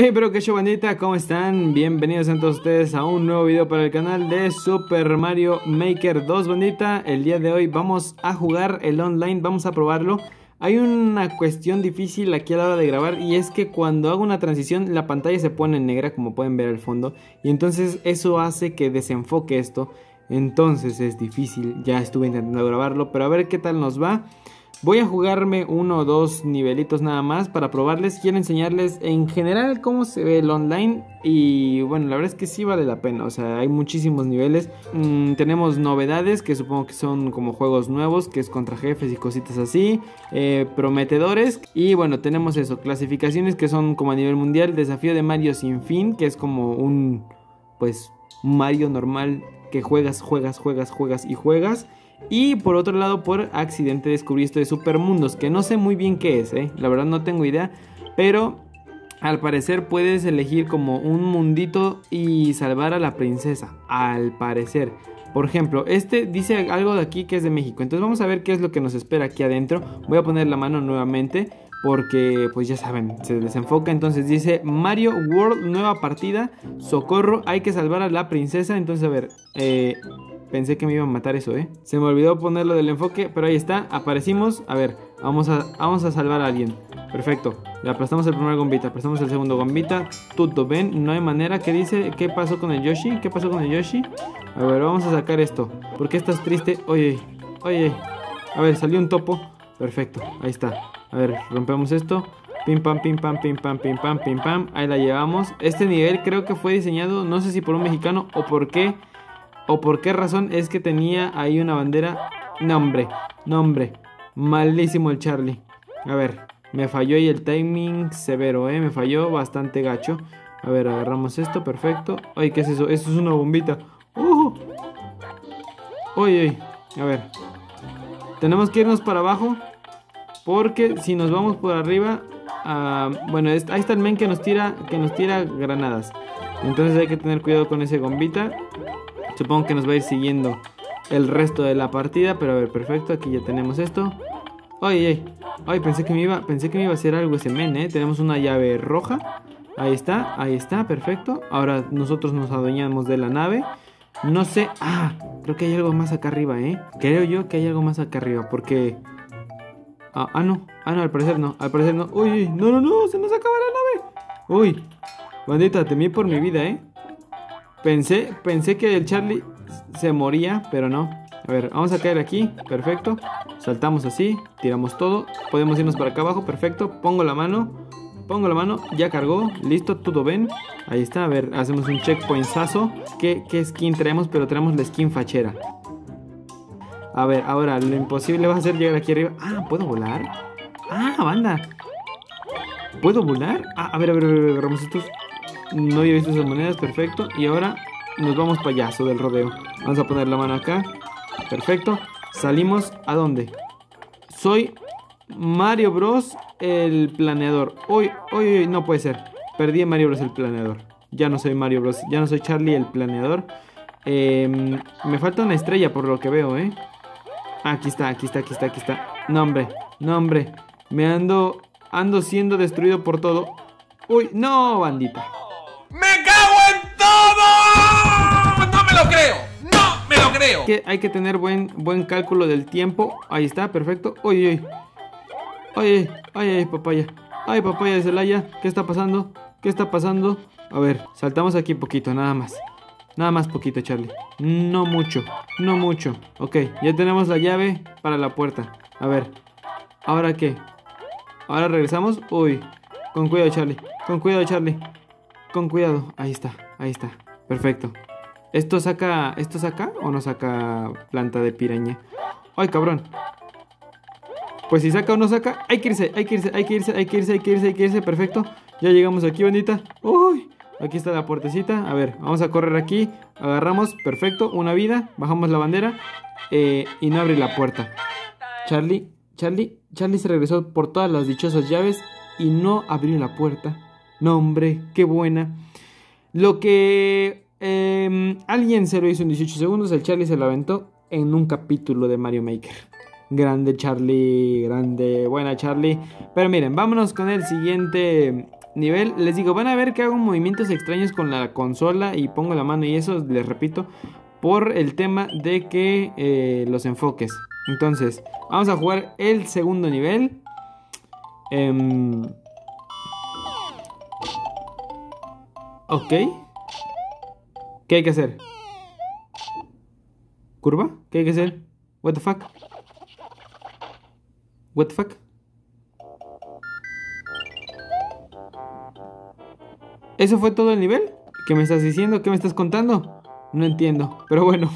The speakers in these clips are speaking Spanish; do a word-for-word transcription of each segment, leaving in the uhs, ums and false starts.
Hey bro, que show bandita, ¿cómo están? Bienvenidos a todos ustedes a un nuevo video para el canal de Super Mario Maker dos, bandita. El día de hoy vamos a jugar el online, vamos a probarlo. Hay una cuestión difícil aquí a la hora de grabar, y es que cuando hago una transición la pantalla se pone negra, como pueden ver al fondo, y entonces eso hace que desenfoque esto. Entonces es difícil, ya estuve intentando grabarlo, pero a ver qué tal nos va. Voy a jugarme uno o dos nivelitos nada más para probarles. Quiero enseñarles en general cómo se ve el online. Y bueno, la verdad es que sí vale la pena. O sea, hay muchísimos niveles. Mm, tenemos novedades que supongo que son como juegos nuevos, que es contra jefes y cositas así. Eh, prometedores. Y bueno, tenemos eso. Clasificaciones que son como a nivel mundial. Desafío de Mario sin fin, que es como un, pues, Mario normal que juegas, juegas, juegas, juegas y juegas. Y por otro lado, por accidente descubrí esto de Supermundos, que no sé muy bien qué es, ¿eh? La verdad no tengo idea, pero al parecer puedes elegir como un mundito y salvar a la princesa, al parecer. Por ejemplo, este dice algo de aquí que es de México, entonces vamos a ver qué es lo que nos espera aquí adentro. Voy a poner la mano nuevamente porque pues ya saben, se desenfoca. Entonces dice Mario World, nueva partida, socorro, hay que salvar a la princesa. Entonces a ver, eh... pensé que me iban a matar eso, eh. Se me olvidó ponerlo del enfoque, pero ahí está, aparecimos. A ver, vamos a, vamos a salvar a alguien. Perfecto, le aplastamos el primer gombita, aplastamos el segundo gombita. Tuto, ven, no hay manera. ¿Qué dice? ¿Qué pasó con el Yoshi? ¿Qué pasó con el Yoshi? A ver, vamos a sacar esto. ¿Por qué estás triste? Oye, oye. A ver, salió un topo. Perfecto, ahí está. A ver, rompemos esto. Pim pam, pim pam, pim pam, pim pam, pim pam. Ahí la llevamos. Este nivel creo que fue diseñado, no sé si por un mexicano o por qué. ¿O por qué razón es que tenía ahí una bandera? Nombre, nombre. Malísimo el Charlie. A ver, me falló ahí el timing severo, ¿eh? Me falló bastante gacho. A ver, agarramos esto, perfecto. Ay, ¿qué es eso? Eso es una bombita. ¡Uh! Uy, uy. A ver. Tenemos que irnos para abajo, porque si nos vamos por arriba... Uh, bueno, ahí está el men que nos tira, que nos tira granadas. Entonces hay que tener cuidado con ese bombita. Supongo que nos va a ir siguiendo el resto de la partida. Pero a ver, perfecto, aquí ya tenemos esto. Ay, ay, ay, pensé que me iba, pensé que me iba a hacer algo ese men, ¿eh? Tenemos una llave roja. Ahí está, ahí está, perfecto. Ahora nosotros nos adueñamos de la nave. No sé, ah, creo que hay algo más acá arriba, ¿eh? Creo yo que hay algo más acá arriba, porque... Ah, ah no, ah, no, al parecer no, al parecer no. Uy, uy, no, no, no, se nos acaba la nave. Uy, bandita, temí por mi vida, ¿eh? Pensé, pensé que el Charlie se moría, pero no. A ver, vamos a caer aquí, perfecto. Saltamos así, tiramos todo. Podemos irnos para acá abajo, perfecto. Pongo la mano, pongo la mano. Ya cargó, listo, todo ven. Ahí está, a ver, hacemos un checkpointazo. ¿Qué, qué skin traemos? Pero traemos la skin fachera. A ver, ahora, lo imposible va a ser llegar aquí arriba. Ah, ¿puedo volar? Ah, banda, ¿puedo volar? Ah, a ver, a ver, a ver, agarramos estos. No había visto esas monedas, perfecto. Y ahora nos vamos payaso del rodeo. Vamos a poner la mano acá. Perfecto, salimos, ¿a dónde? Soy Mario Bros, el planeador. Uy, uy, uy, no puede ser. Perdí a Mario Bros el planeador. Ya no soy Mario Bros, ya no soy Charlie el planeador. eh, Me falta una estrella por lo que veo, eh. Aquí está, aquí está, aquí está, aquí está. No hombre, no hombre. Me ando, ando siendo destruido por todo. Uy, no bandita. ¡Me cago en todo! ¡No me lo creo! ¡No me lo creo! Que hay que tener buen, buen cálculo del tiempo. Ahí está, perfecto. ¡Oye, oye! ¡Oye, oye, papaya! ¡Ay, papaya de Celaya! ¿Qué está pasando? ¿Qué está pasando? A ver, saltamos aquí poquito, nada más. Nada más poquito, Charlie. No mucho, no mucho. Ok, ya tenemos la llave para la puerta. A ver, ¿ahora qué? ¿Ahora regresamos? ¡Uy! Con cuidado, Charlie. Con cuidado, Charlie. Con cuidado, ahí está, ahí está. Perfecto. ¿Esto saca, esto saca o no saca planta de piraña? ¡Ay, cabrón! Pues si saca o no saca, hay que irse, hay que irse, hay que irse, hay que irse, hay que irse, hay que irse, perfecto. Ya llegamos aquí, bandita. ¡Uy! Aquí está la puertecita. A ver, vamos a correr aquí. Agarramos, perfecto, una vida. Bajamos la bandera, eh, y no abre la puerta. Charlie, Charlie, Charlie se regresó por todas las dichosas llaves y no abrió la puerta. No, hombre, qué buena. Lo que eh, alguien se lo hizo en dieciocho segundos, el Charlie se lo aventó en un capítulo de Mario Maker. Grande Charlie, grande, buena Charlie. Pero miren, vámonos con el siguiente nivel, les digo, van a ver que hago movimientos extraños con la consola y pongo la mano y eso, les repito, por el tema de que eh, los enfoques. Entonces, vamos a jugar el segundo nivel. Eh, ok. ¿Qué hay que hacer? ¿Curva? ¿Qué hay que hacer? What the fuck? What the fuck? ¿Eso fue todo el nivel? ¿Qué me estás diciendo? ¿Qué me estás contando? No entiendo, pero bueno.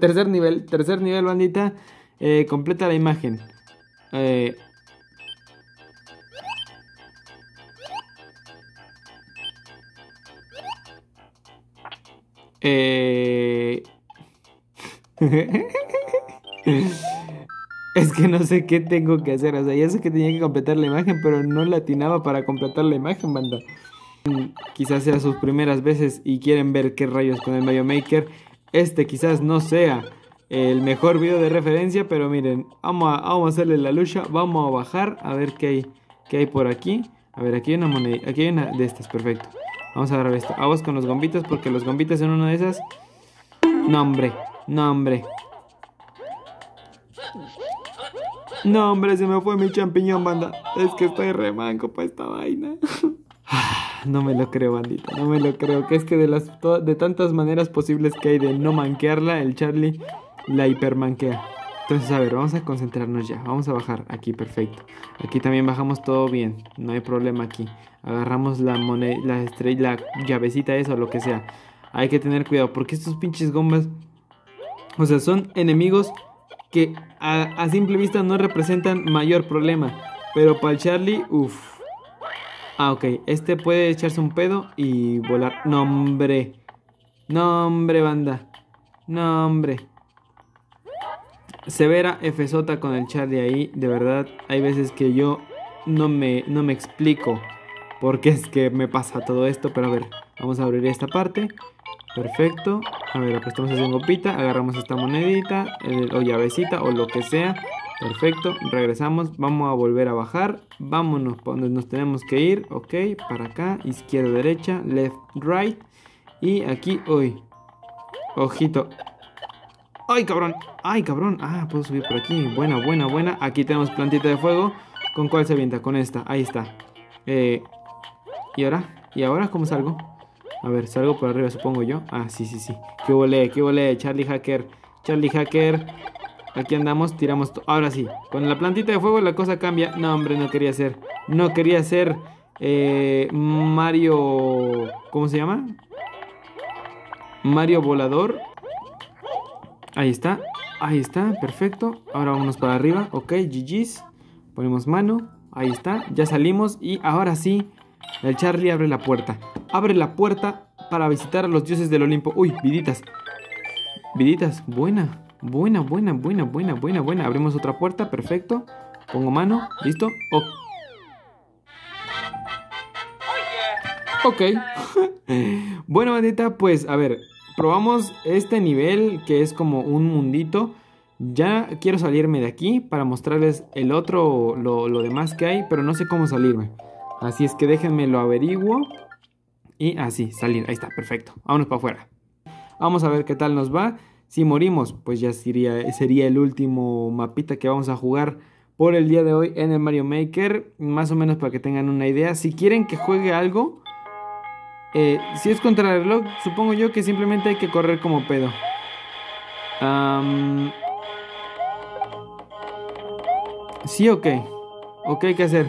Tercer nivel, tercer nivel, bandita. eh, Completa la imagen. eh... Eh... Es que no sé qué tengo que hacer. O sea, ya sé que tenía que completar la imagen, pero no la atinaba para completar la imagen, banda. Quizás sea sus primeras veces y quieren ver qué rayos con el Mario Maker. Este quizás no sea el mejor video de referencia, pero miren, vamos a, vamos a hacerle la lucha. Vamos a bajar a ver qué hay, qué hay por aquí. A ver, aquí hay una moneda, aquí hay una de estas, perfecto. Vamos a grabar esto. Aguas con los gombitos, porque los gombitos en una de esas. No, hombre. No, hombre. No, hombre, se me fue mi champiñón, banda. Es que estoy re manco para esta vaina. No me lo creo, bandita. No me lo creo. Que es que de las de tantas maneras posibles que hay de no manquearla, el Charlie la hipermanquea. Entonces, a ver, vamos a concentrarnos ya. Vamos a bajar aquí, perfecto. Aquí también bajamos todo bien. No hay problema aquí. Agarramos la moneda, la estrella, la llavecita esa o lo que sea. Hay que tener cuidado porque estos pinches gombas, o sea, son enemigos que a, a simple vista no representan mayor problema. Pero para el Charlie, uff. Ah, ok. Este puede echarse un pedo y volar. No, hombre. No, hombre, banda. No, hombre. Severa F-sota con el Charlie ahí, de verdad. Hay veces que yo no me, no me explico por qué es que me pasa todo esto. Pero a ver, vamos a abrir esta parte. Perfecto. A ver, apostamos esa gopita, agarramos esta monedita el, o llavecita o lo que sea. Perfecto, regresamos. Vamos a volver a bajar. Vámonos para donde nos tenemos que ir. Ok, para acá, izquierda, derecha, left, right. Y aquí, hoy. Ojito. ¡Ay, cabrón! ¡Ay, cabrón! Ah, puedo subir por aquí. Buena, buena, buena. Aquí tenemos plantita de fuego. ¿Con cuál se avienta? Con esta. Ahí está. Eh, ¿Y ahora? ¿Y ahora cómo salgo? A ver, salgo por arriba, supongo yo. Ah, sí, sí, sí. ¡Qué volé! ¡Qué volé! Charlie Hacker. Charlie Hacker. Aquí andamos, tiramos... Ahora sí. Con la plantita de fuego la cosa cambia. No, hombre, no quería ser. No quería ser... Eh, Mario... ¿Cómo se llama? Mario Volador. Ahí está, ahí está, perfecto. Ahora vámonos para arriba, ok, G G's. Ponemos mano, ahí está. Ya salimos y ahora sí, el Charlie abre la puerta. Abre la puerta para visitar a los dioses del Olimpo. Uy, viditas. Viditas, buena, buena, buena, buena, buena, buena, buena. Abrimos otra puerta, perfecto. Pongo mano, listo, ok. Ok. Bueno, bandita, pues, a ver, probamos este nivel que es como un mundito. Ya quiero salirme de aquí para mostrarles el otro, lo, lo demás que hay, pero no sé cómo salirme. Así es que déjenme lo averiguo. Y así, salir, ahí está, perfecto. Vámonos para afuera. Vamos a ver qué tal nos va. Si morimos, pues ya sería, sería el último mapita que vamos a jugar por el día de hoy en el Mario Maker. Más o menos para que tengan una idea. Si quieren que juegue algo... Eh, si es contra el reloj, supongo yo que simplemente hay que correr como pedo. Um... Sí, ok. Ok, ¿qué hacer?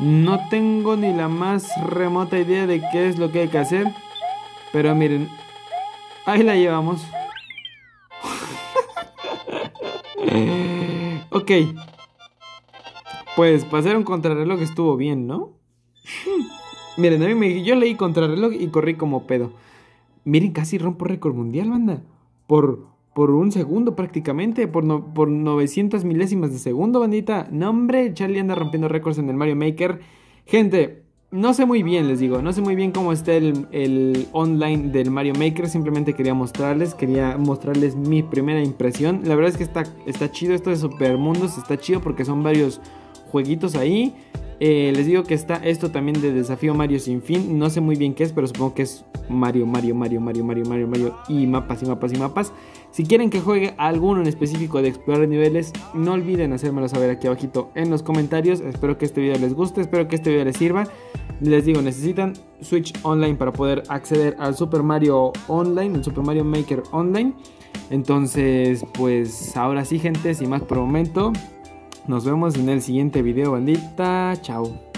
No tengo ni la más remota idea de qué es lo que hay que hacer. Pero miren, ahí la llevamos. Ok. Pues para hacer un contrarreloj estuvo bien, ¿no? Miren, a mí me, yo leí contrarreloj y corrí como pedo. Miren, casi rompo récord mundial, banda. Por, por un segundo prácticamente, por, no, por novecientas milésimas de segundo, bandita. No, hombre, Charlie anda rompiendo récords en el Mario Maker. Gente, no sé muy bien, les digo, no sé muy bien cómo está el, el online del Mario Maker. Simplemente quería mostrarles, quería mostrarles mi primera impresión. La verdad es que está, está chido esto de Supermundos, está chido porque son varios jueguitos ahí. Eh, les digo que está esto también de Desafío Mario sin fin. No sé muy bien qué es, pero supongo que es Mario, Mario, Mario, Mario, Mario, Mario, Mario y mapas y mapas y mapas. Si quieren que juegue alguno en específico de explorar niveles, no olviden hacérmelo saber aquí abajito en los comentarios. Espero que este video les guste, espero que este video les sirva. Les digo, necesitan Switch Online para poder acceder al Super Mario Online, el Super Mario Maker Online. Entonces, pues ahora sí, gente, sin más por el momento. Nos vemos en el siguiente video, bandita. Chao.